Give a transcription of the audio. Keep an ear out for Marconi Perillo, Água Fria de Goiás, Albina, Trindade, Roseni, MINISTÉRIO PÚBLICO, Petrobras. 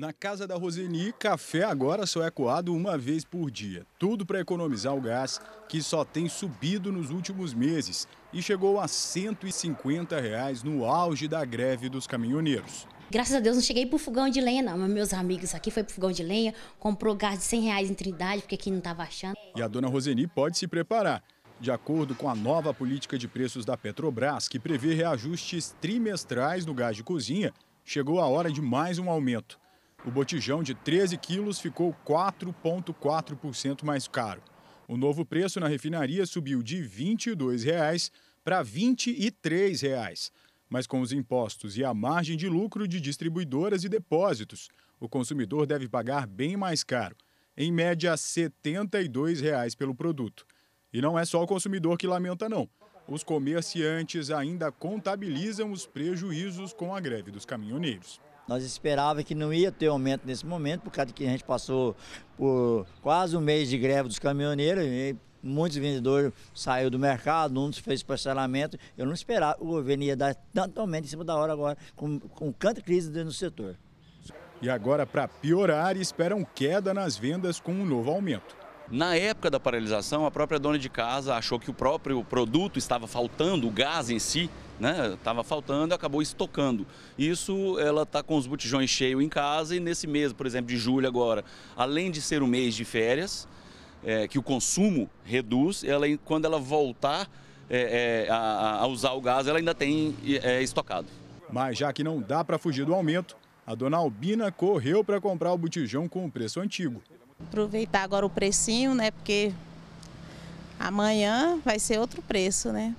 Na casa da Roseni, café agora só é coado uma vez por dia. Tudo para economizar o gás, que só tem subido nos últimos meses e chegou a R$ 150 reais no auge da greve dos caminhoneiros. Graças a Deus não cheguei pro fogão de lenha não, mas meus amigos aqui foi pro fogão de lenha, comprou gás de R$ 100 reais em Trindade, porque aqui não estava achando. E a dona Roseni pode se preparar. De acordo com a nova política de preços da Petrobras, que prevê reajustes trimestrais no gás de cozinha, chegou a hora de mais um aumento. O botijão de 13 quilos ficou 4,4% mais caro. O novo preço na refinaria subiu de R$ 22,00 para R$ 23,00. Mas com os impostos e a margem de lucro de distribuidoras e depósitos, o consumidor deve pagar bem mais caro, em média R$ 72,00 pelo produto. E não é só o consumidor que lamenta, não. Os comerciantes ainda contabilizam os prejuízos com a greve dos caminhoneiros. Nós esperávamos que não ia ter aumento nesse momento, por causa que a gente passou por quase um mês de greve dos caminhoneiros, e muitos vendedores saíram do mercado, um fez parcelamento. Eu não esperava o governo ia dar tanto aumento em cima da hora agora, com tanta crise dentro do setor. E agora, para piorar, esperam queda nas vendas com um novo aumento. Na época da paralisação, a própria dona de casa achou que o próprio produto estava faltando, o gás em si, né, estava faltando e acabou estocando. Isso, ela está com os botijões cheios em casa e nesse mês, por exemplo, de julho agora, além de ser um mês de férias, que o consumo reduz, quando ela voltar a usar o gás, ela ainda tem estocado. Mas já que não dá para fugir do aumento, a dona Albina correu para comprar o botijão com o preço antigo. Aproveitar agora o precinho, né? Porque amanhã vai ser outro preço, né?